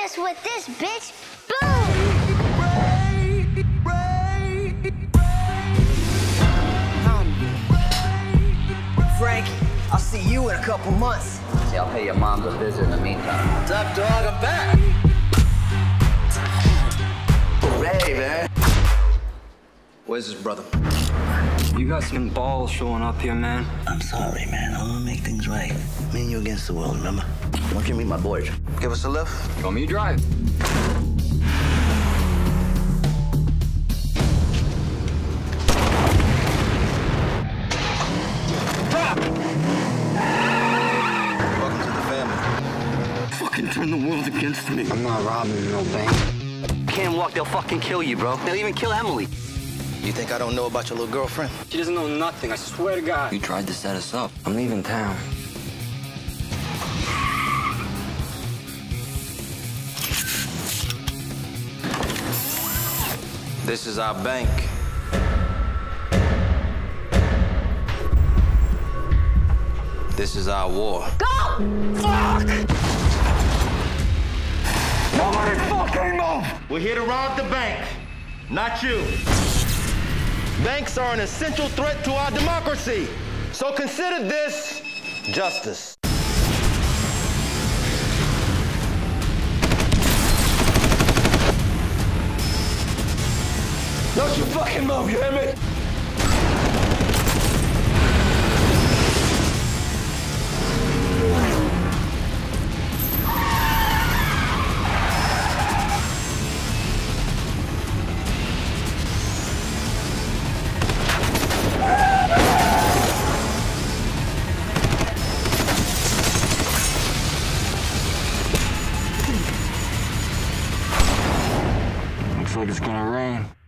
mess with this bitch. Boom! Frank, I'll see you in a couple months. See, I'll pay your mom a visit in the meantime. What's up, dog? I'm back! Hooray, man! Where's his brother? You got some balls showing up here, man. I'm sorry, man. I want to make things right. Me and you against the world, remember? Why don't you meet my boys? Give us a lift. Show me your drive. Stop! Welcome to the family. Fucking turn the world against me. I'm not robbing no bank. Can't walk, they'll fucking kill you, bro. They'll even kill Emily. You think I don't know about your little girlfriend? She doesn't know nothing, I swear to God. You tried to set us up. I'm leaving town. This is our bank. This is our war. Go! Fuck! Nobody fucking move! We're here to rob the bank, not you. Banks are an essential threat to our democracy. So consider this justice. Don't you fucking move, you hear me? Looks like it's gonna rain.